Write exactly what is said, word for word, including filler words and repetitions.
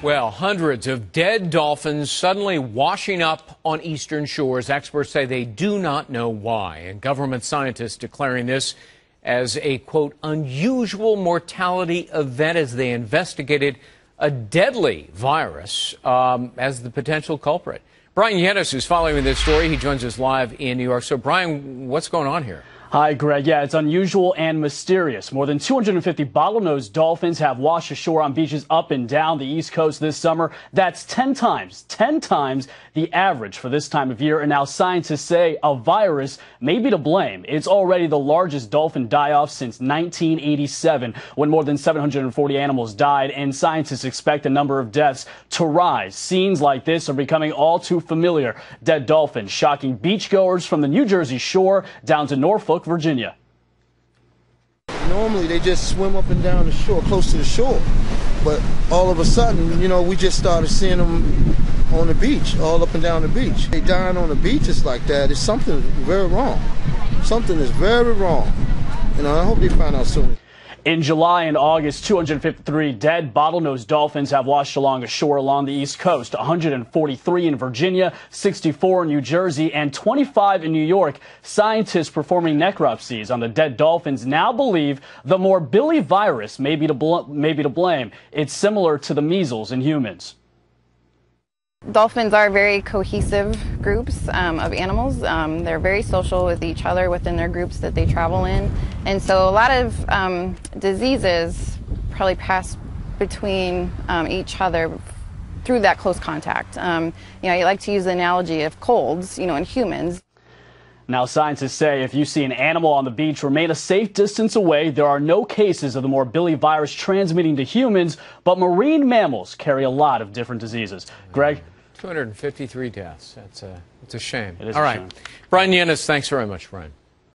Well, hundreds of dead dolphins suddenly washing up on eastern shores. Experts say they do not know why, and government scientists declaring this as a, quote, unusual mortality event as they investigated a deadly virus um, as the potential culprit. Brian Yenis is following this story. He joins us live in New York. So, Brian, what's going on here? Hi, Greg. Yeah, it's unusual and mysterious. More than two hundred fifty bottlenose dolphins have washed ashore on beaches up and down the East Coast this summer. That's ten times, ten times the average for this time of year. And now scientists say a virus may be to blame. It's already the largest dolphin die-off since nineteen eighty-seven, when more than seven hundred forty animals died. And scientists expect the number of deaths to rise. Scenes like this are becoming all too familiar. Dead dolphins shocking beachgoers from the New Jersey shore down to Norfolk, Virginia. Normally they just swim up and down the shore, close to the shore, but all of a sudden, you know, we just started seeing them on the beach, all up and down the beach. They dying on the beaches like that. It's something very wrong. Something is very wrong, and I hope they find out soon. In July and August, two hundred fifty-three dead bottlenose dolphins have washed along ashore along the East Coast, one hundred forty-three in Virginia, sixty-four in New Jersey, and twenty-five in New York. Scientists performing necropsies on the dead dolphins now believe the morbillivirus may be to, bl may be to blame. It's similar to the measles in humans. Dolphins are very cohesive groups um, of animals. Um, they're very social with each other within their groups that they travel in. And so a lot of um, diseases probably pass between um, each other through that close contact. Um, you know, I like to use the analogy of colds, you know, in humans. Now, scientists say if you see an animal on the beach, remain a safe distance away. There are no cases of the morbillivirus transmitting to humans, but marine mammals carry a lot of different diseases. Greg? two hundred fifty-three deaths. That's a, it's a shame. It is. All right. Shame. Brian Yenis, thanks very much, Brian.